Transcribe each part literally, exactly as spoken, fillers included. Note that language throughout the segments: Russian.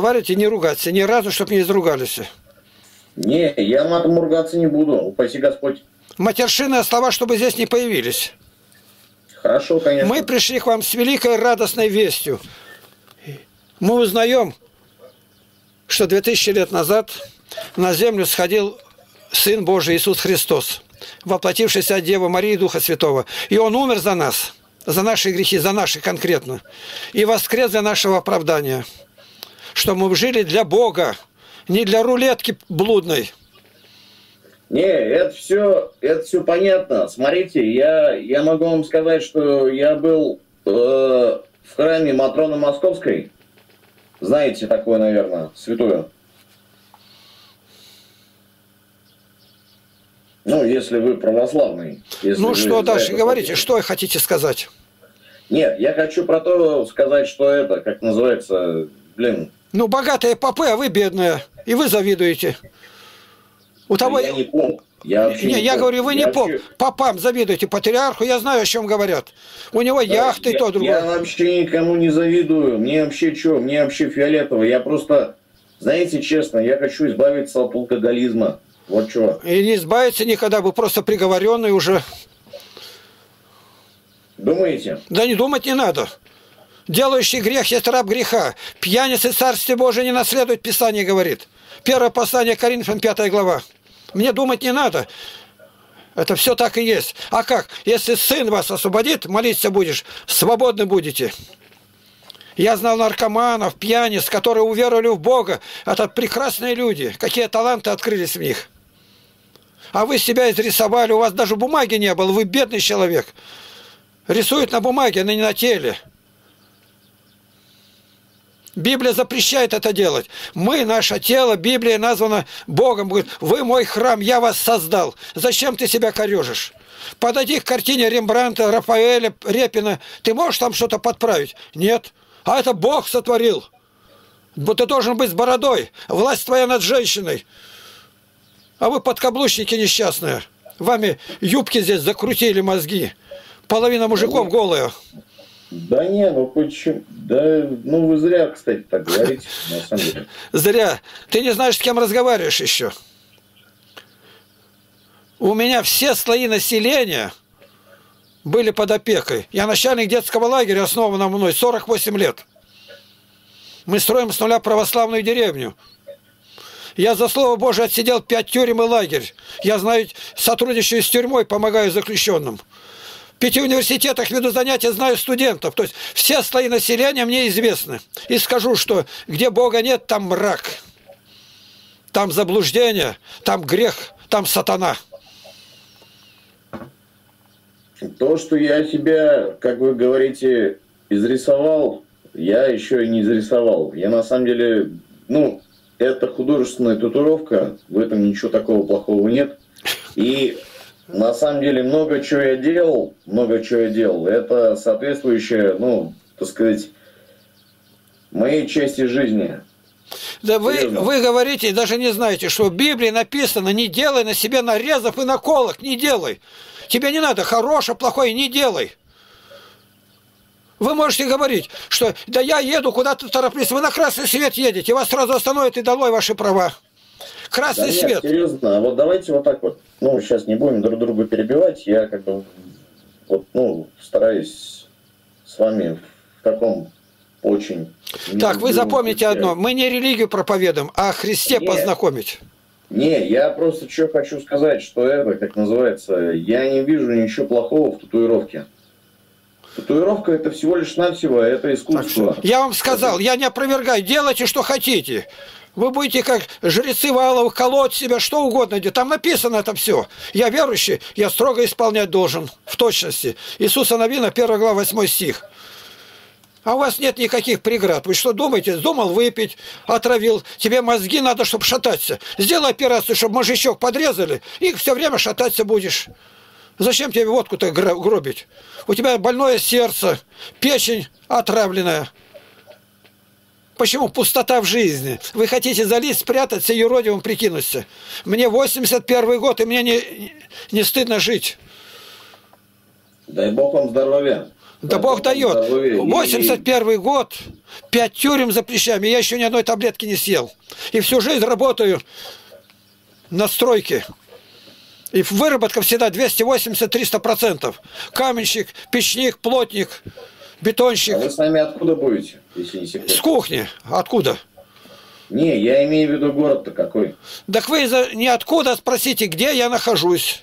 Говорите, не ругаться, ни разу, чтобы не изругались. Не, я матом ругаться не буду, упаси Господь. Матершинные слова, чтобы здесь не появились. Хорошо, конечно. Мы пришли к вам с великой радостной вестью. Мы узнаем, что две тысячи лет назад на землю сходил Сын Божий Иисус Христос, воплотившийся от Девы Марии и Духа Святого. И Он умер за нас, за наши грехи, за наши конкретно. И воскрес для нашего оправдания, что мы жили для Бога, не для рулетки блудной. Не, это все, это все понятно. Смотрите, я, я могу вам сказать, что я был э, в храме Матроны Московской. Знаете такое, наверное, святую? Ну, если вы православный. Если ну, вы что дальше говорите, это... что хотите сказать? Нет, я хочу про то сказать, что это, как называется, блин... Ну, богатые попы, а вы бедные, и вы завидуете. У того... Я не поп. Я, не, не я поп. говорю, вы я не поп. Вообще... Попам завидуете, патриарху, я знаю, о чем говорят. У него яхты я, и то другое. Я вообще никому не завидую. Мне вообще что? Мне вообще фиолетово. Я просто, знаете, честно, я хочу избавиться от алкоголизма. Вот чего. И не избавиться никогда, вы просто приговоренный уже. Думаете? Да не думать не надо. Делающий грех есть раб греха. Пьяницы Царствие Божие не наследуют, Писание говорит. Первое послание Коринфянам, пятая глава. Мне думать не надо. Это все так и есть. А как? Если Сын вас освободит, молиться будешь, свободны будете. Я знал наркоманов, пьяниц, которые уверовали в Бога. Это прекрасные люди. Какие таланты открылись в них. А вы себя изрисовали, у вас даже бумаги не было, вы бедный человек. Рисуют на бумаге, но не на теле. Библия запрещает это делать. Мы, наше тело, Библия названа Богом. Говорит, вы мой храм, я вас создал. Зачем ты себя корежишь? Подойди к картине Рембрандта, Рафаэля, Репина. Ты можешь там что-то подправить? Нет. А это Бог сотворил. Ты должен быть с бородой. Власть твоя над женщиной. А вы подкаблучники несчастные. Вами юбки здесь закрутили мозги. Половина мужиков голая. Да не, ну почему? Да, ну вы зря, кстати, так говорите, на самом деле. Зря. Ты не знаешь, с кем разговариваешь еще. У меня все слои населения были под опекой. Я начальник детского лагеря, основанного мной, сорок восемь лет. Мы строим с нуля православную деревню. Я за слово Божие отсидел пять тюрем и лагерь. Я знаю, сотрудничаю с тюрьмой, помогаю заключенным. В пяти университетах веду занятия, знаю студентов. То есть все слои населения мне известны. И скажу, что где Бога нет, там мрак. Там заблуждение, там грех, там сатана. То, что я себя, как вы говорите, изрисовал, я еще и не изрисовал. Я на самом деле, ну, это художественная татуировка, в этом ничего такого плохого нет. И... На самом деле, много чего я делал, много чего я делал, это соответствующее, ну, так сказать, моей части жизни. Да вы, вы говорите, даже не знаете, что в Библии написано, не делай на себе нарезов и наколок, не делай. Тебе не надо, хорошее, плохое, не делай. Вы можете говорить, что да я еду, куда-то тороплюсь, вы на красный свет едете, вас сразу остановят и долой ваши права. Красный да нет, свет. Серьезно, вот давайте вот так вот. Ну, сейчас не будем друг друга перебивать. Я как бы вот, ну, стараюсь с вами в таком очень... Так, вы запомните одно. Мы не религию проповедуем, а о Христе не, познакомить. Не, я просто что хочу сказать, что это, как называется, я не вижу ничего плохого в татуировке. Татуировка это всего лишь навсего, это искусство. Так, я вам сказал, я не опровергаю, делайте, что хотите. Вы будете как жрецы Вааловых колоть себя, что угодно. Там написано это все. Я верующий, я строго исполнять должен, в точности. Иисуса Навина, первая глава, восьмой стих. А у вас нет никаких преград. Вы что думаете? Думал выпить, отравил. Тебе мозги надо, чтобы шататься. Сделай операцию, чтобы мозжечок подрезали, и все время шататься будешь. Зачем тебе водку-то гробить? У тебя больное сердце, печень отравленная. Почему? Пустота в жизни. Вы хотите залезть, спрятаться и юродивым прикинуться. Мне восемьдесят первый год, и мне не, не стыдно жить. Дай Бог вам здоровья. Да Бог дает. восемьдесят первый год, пять тюрем за плечами, я еще ни одной таблетки не съел. И всю жизнь работаю на стройке. И выработка всегда двести восемьдесят — триста процентов. Каменщик, печник, плотник, бетонщик. А вы с нами откуда будете, если не секрет? С кухни. Откуда? Не, я имею в виду город-то какой. Так вы ниоткуда спросите, где я нахожусь.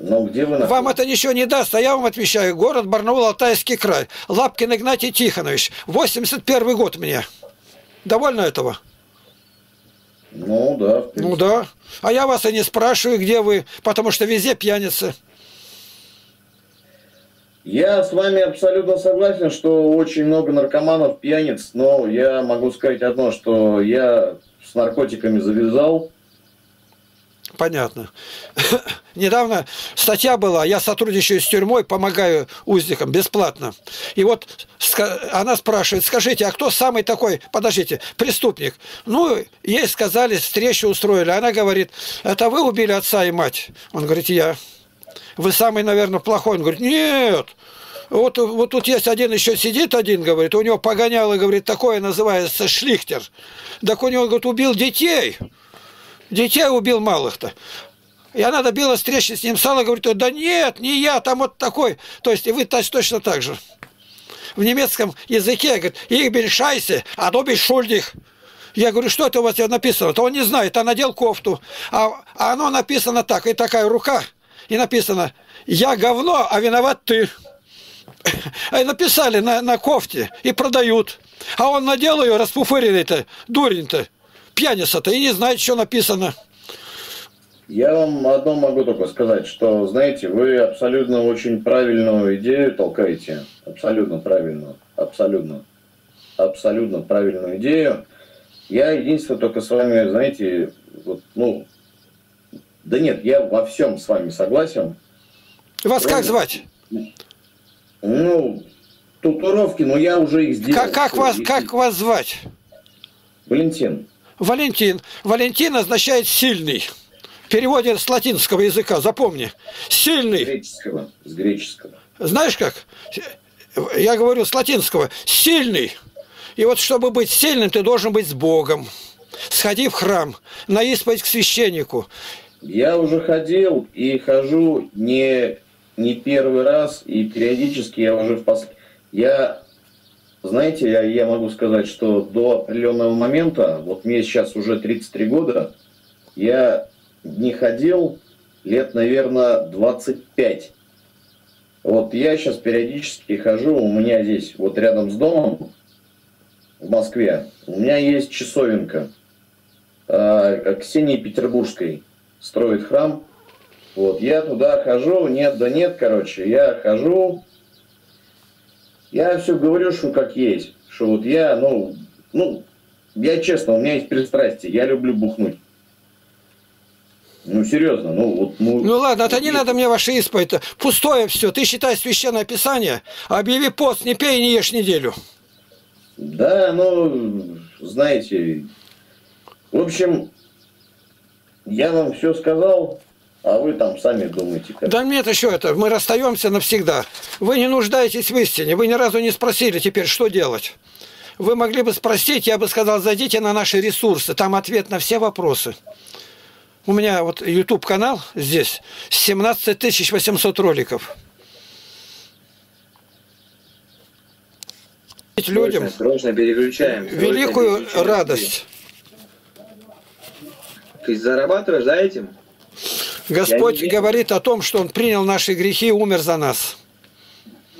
Ну, где вы находитесь? Вам это ничего не даст, а я вам отвечаю. Город Барнаул, Алтайский край. Лапкин Игнатий Тихонович. восемьдесят первый год мне. Довольно этого? Ну, да. Ну, да. А я вас и не спрашиваю, где вы, потому что везде пьяницы. Я с вами абсолютно согласен, что очень много наркоманов, пьяниц, но я могу сказать одно, что я с наркотиками завязал. Понятно. Недавно статья была, я сотрудничаю с тюрьмой, помогаю узникам бесплатно. И вот она спрашивает, скажите, а кто самый такой, подождите, преступник? Ну, ей сказали, встречу устроили. Она говорит, это вы убили отца и мать? Он говорит, я. Вы самый, наверное, плохой? Он говорит, нет. Вот, вот тут есть один, еще сидит один, говорит, у него погоняло, говорит, такое называется шлихтер. Так у него, говорит, убил детей. Детей убил малых-то. И она добилась встречи с ним, стала, говорит, да нет, не я, там вот такой. То есть, и вы точно так же. В немецком языке, говорит, их бельшайся, а то бельшульдих. Я говорю, что это у вас написано? То он не знает, а надел кофту. А, а оно написано так, и такая рука, и написано, я говно, а виноват ты. А написали на, на кофте и продают. А он надел ее, распуфыренный-то, дурень-то. Пьяница-то и не знает, что написано. Я вам одно могу только сказать, что, знаете, вы абсолютно очень правильную идею толкаете. Абсолютно правильную. Абсолютно. Абсолютно правильную идею. Я единственное только с вами, знаете, вот, ну, да нет, я во всем с вами согласен. Вас правильно? Как звать? Ну, татуировки, но я уже их сделал. Как, как, вас, как вас звать? Валентин. Валентин. Валентин означает «сильный». В переводе с латинского языка, запомни. Сильный. С греческого. С греческого. Знаешь как? Я говорю с латинского. Сильный. И вот чтобы быть сильным, ты должен быть с Богом. Сходи в храм, на исповедь к священнику. Я уже ходил и хожу не, не первый раз. И периодически я уже в последний... Я... Знаете, я, я могу сказать, что до определенного момента, вот мне сейчас уже тридцать три года, я не ходил лет, наверное, двадцать пять. Вот я сейчас периодически хожу, у меня здесь, вот рядом с домом, в Москве, у меня есть часовенка. Ксении Петербургской строит храм. Вот я туда хожу, нет, да нет, короче, я хожу... Я все говорю, что как есть, что вот я, ну, ну, я честно, у меня есть пристрастие, я люблю бухнуть. Ну, серьезно, ну, вот... Ну, ну ладно, это не надо мне ваши исповеди, пустое все, ты считай священное писание, объяви пост, не пей и не ешь неделю. Да, ну, знаете, в общем, я вам все сказал... А вы там сами думаете как? Да нет, еще это, мы расстаемся навсегда. Вы не нуждаетесь в истине, вы ни разу не спросили теперь, что делать. Вы могли бы спросить, я бы сказал, зайдите на наши ресурсы, там ответ на все вопросы. У меня вот ютуб-канал здесь, семнадцать тысяч восемьсот роликов. Людям срочно, срочно переключаем. Великую срочно радость. Ты зарабатываешь за этим? Господь говорит о том, что Он принял наши грехи и умер за нас.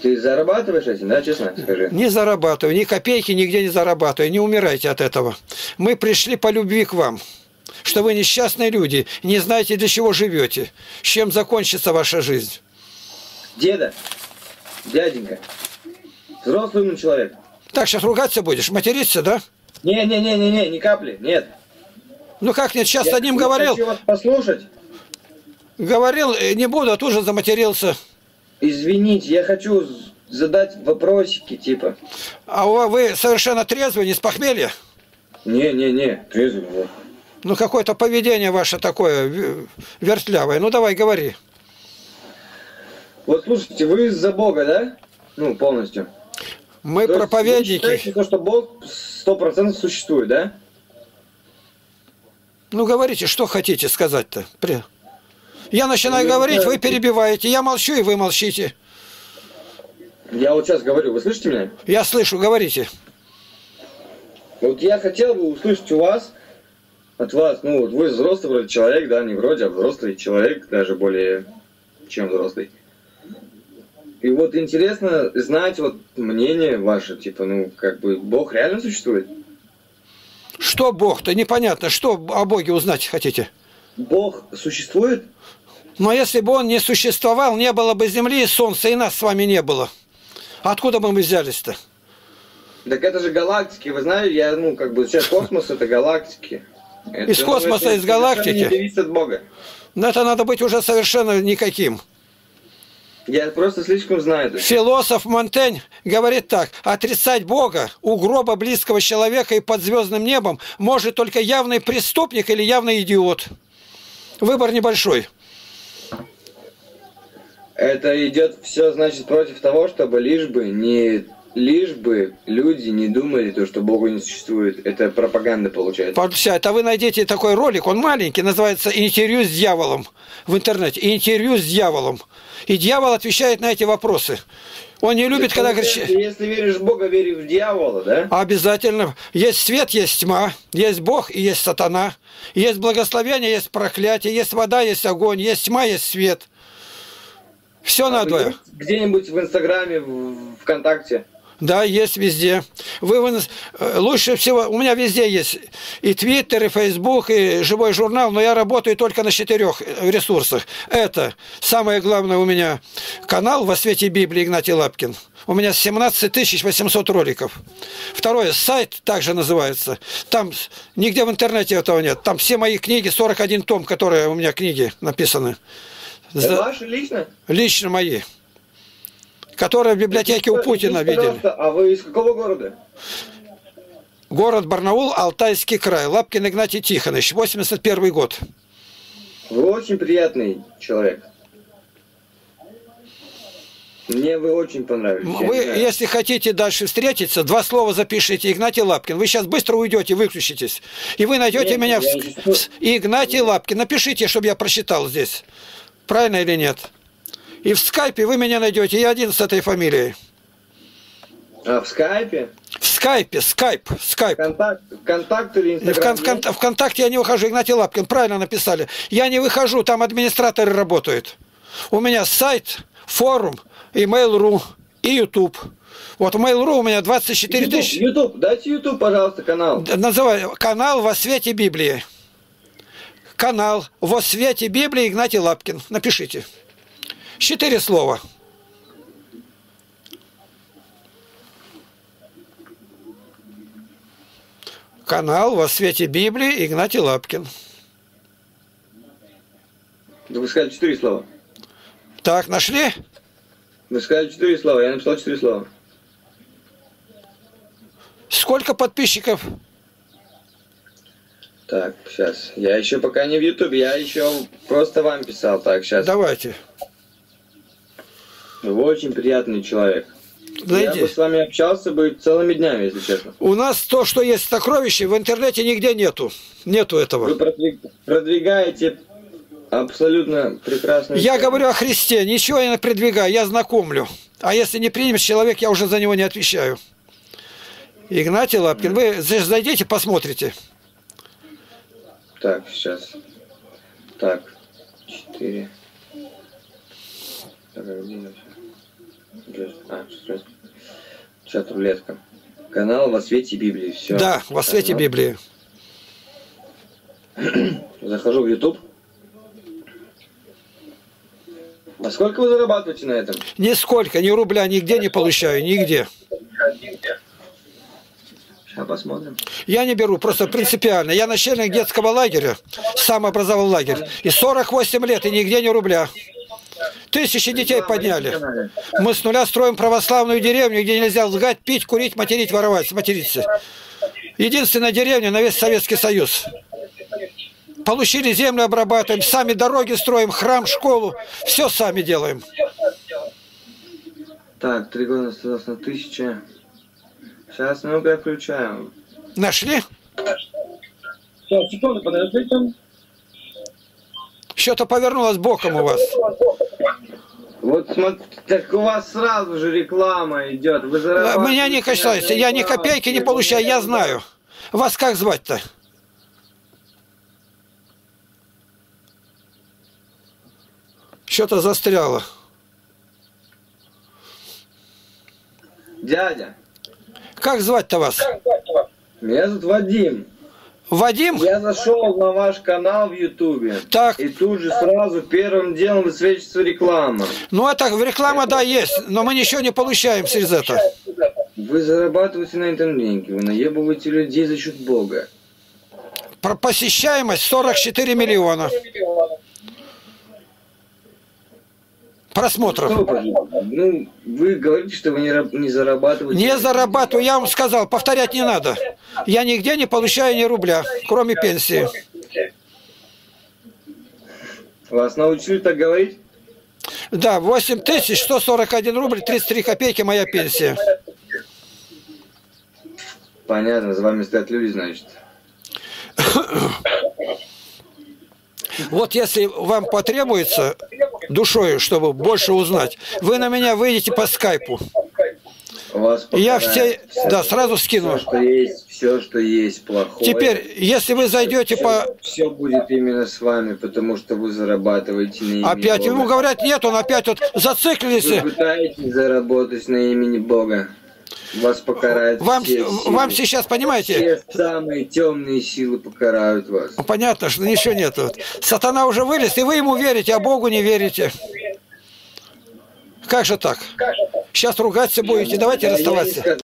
Ты зарабатываешь этим, да, честно скажи? Не зарабатываю, ни копейки нигде не зарабатываю, не умирайте от этого. Мы пришли по любви к вам, что вы несчастные люди, не знаете, для чего живете, чем закончится ваша жизнь. Деда, дяденька, взрослый умный человек. Так, сейчас ругаться будешь, материться, да? Не-не-не-не, ни капли, нет. Ну как нет, сейчас я одним говорил. Хочу вас послушать. Говорил, не буду, а тут же заматерился. Извините, я хочу задать вопросики, типа. А вы совершенно трезвый, не с похмелья? Не-не-не, трезвый. Ну, какое-то поведение ваше такое вертлявое. Ну, давай, говори. Вот слушайте, вы за Бога, да? ну, полностью. Мы то проповедники. Есть, считаете, что Бог сто процентов существует, да? Ну, говорите, что хотите сказать-то. Я начинаю я говорить, вы перебиваете. Я молчу, и вы молчите. Я вот сейчас говорю. Вы слышите меня? Я слышу. Говорите. Вот я хотел бы услышать у вас, от вас, ну, вот вы взрослый вроде человек, да, не вроде, а взрослый человек, даже более чем взрослый. И вот интересно знать вот мнение ваше, типа, ну, как бы, Бог реально существует? Что Бог-то? Непонятно. Что о Боге узнать хотите? Бог существует? Но если бы Он не существовал, не было бы земли и солнца, и нас с вами не было. Откуда бы мы взялись-то? Так это же галактики, вы знаете, я, ну, как бы, сейчас космос — это галактики. Это, из космоса, ну, это, из галактики? Не зависит от Бога. Но это надо быть уже совершенно никаким. Я просто слишком знаю это. Философ Монтень говорит так: отрицать Бога у гроба близкого человека и под звездным небом может только явный преступник или явный идиот. Выбор небольшой. Это идет все, значит, против того, чтобы лишь бы не... Лишь бы люди не думали, то, что Бога не существует. Это пропаганда получается. Получается. А вы найдете такой ролик, он маленький, называется «Интервью с дьяволом» в интернете. «Интервью с дьяволом». И дьявол отвечает на эти вопросы. Он не любит, когда кричит. Если веришь в Бога, вери в дьявола, да? Обязательно. Есть свет, есть тьма, есть Бог и есть сатана. Есть благословение, есть проклятие, есть вода, есть огонь, есть тьма, есть свет. Все а надо. Где-нибудь в Инстаграме, в ВКонтакте? Да, есть везде. Вы, вы, лучше всего, у меня везде есть и Твиттер, и Фейсбук, и Живой журнал, но я работаю только на четырех ресурсах. Это самое главное у меня канал «Во свете Библии» Игнатий Лапкин. У меня семнадцать тысяч восемьсот роликов. Второе, сайт также называется. Там нигде в интернете этого нет. Там все мои книги, сорок один том, которые у меня книги написаны. Это ваши лично? Лично мои. Которые в библиотеке у Путина видели. А вы из какого города? Город Барнаул, Алтайский край. Лапкин Игнатий Тихонович, восемьдесят первый год. Вы очень приятный человек. Мне вы очень понравились. Вы, если хотите дальше встретиться, два слова запишите. Игнатий Лапкин. Вы сейчас быстро уйдете, выключитесь. И вы найдете нет, меня в... в... Игнатий Лапкин. Напишите, чтобы я прочитал здесь. Правильно или нет? И в скайпе вы меня найдете. Я один с этой фамилией. А в скайпе? В скайпе, скайп, скайп. Контакт, контакт или инстаграм? В кон кон Вконтакте я не выхожу. Игнатий Лапкин, правильно написали. Я не выхожу, там администраторы работают. У меня сайт, форум, и мейл точка ру, и YouTube. Вот в мейл точка ру у меня двадцать четыре тысячи. YouTube, дайте YouTube, пожалуйста, канал. Называю канал «Во свете Библии». Канал «Во свете Библии» Игнатий Лапкин. Напишите. Четыре слова. Канал «Во свете Библии» Игнатий Лапкин. Да вы сказали четыре слова. Так, нашли? Вы сказали четыре слова, я написал четыре слова. Сколько подписчиков? Так, сейчас. Я еще пока не в Ютубе, я еще просто вам писал. Так, сейчас. Давайте. Вы очень приятный человек. Знаете, я бы с вами общался бы целыми днями, если честно. У нас то, что есть в сокровище, в интернете нигде нету. Нету этого. Вы продвигаете абсолютно прекрасную... Я говорю о Христе, ничего я не продвигаю, я знакомлю. А если не примешь человек, я уже за него не отвечаю. Игнатий Лапкин, вы зайдите, посмотрите. Так, сейчас. Так, четыре... Сейчас рулетка. Канал «Во свете Библии». Все. Да, «Во свете канал. Библии». Захожу в YouTube. А сколько вы зарабатываете на этом? Нисколько, ни рубля, нигде а не получаю, нигде. Сейчас посмотрим. Я не беру, просто принципиально. Я начальник детского лагеря, сам образовал лагерь. И сорок восемь лет, и нигде ни рубля. Тысячи детей подняли. Мы с нуля строим православную деревню, где нельзя лгать, пить, курить, материть, воровать, материться. Единственная деревня на весь Советский Союз. Получили землю, обрабатываем, сами дороги строим, храм, школу. Все сами делаем. Так, три года согласно тысяча. Сейчас многое включаем. Нашли? Сейчас, секунду, подождите. Что-то повернулось боком у вас. Вот смотри, так у вас сразу же реклама идет. Вы зарабатываете. У меня не касается, я ни копейки не получаю, я знаю. Вас как звать-то? Что-то застряло. Дядя. Как звать-то вас? Меня зовут Вадим. Вадим? Я зашел на ваш канал в Ютубе. Так. И тут же сразу первым делом высвечивается реклама. Ну это реклама, да, есть, но мы ничего не получаем через это. Вы зарабатываете на этом деньги, вы наебываете людей за счет Бога. Про посещаемость сорок четыре миллиона. Просмотров. Ну, вы говорите, что вы не, не зарабатываете. Не зарабатываю, я вам сказал, повторять не надо. Я нигде не получаю ни рубля, кроме пенсии. Вас научили так говорить? Да, восемь тысяч сто сорок один рубль тридцать три копейки моя пенсия. Понятно, за вами стоят люди, значит. Вот если вам потребуется душою, чтобы больше узнать, вы на меня выйдете по скайпу. Я все, да, сразу скину. Все, что есть, все, что есть плохое. Теперь, если вы зайдете все, по... Все будет именно с вами, потому что вы зарабатываете на имени опять Бога. Ему говорят, нет, он опять вот зациклился. Вы пытаетесь заработать на имени Бога. Вас покарают. Вам, вам сейчас, понимаете? Все самые темные силы покарают вас. Понятно, что ничего нет. Сатана уже вылез, и вы ему верите, а Богу не верите. Как же так? Сейчас ругаться будете, давайте расставаться.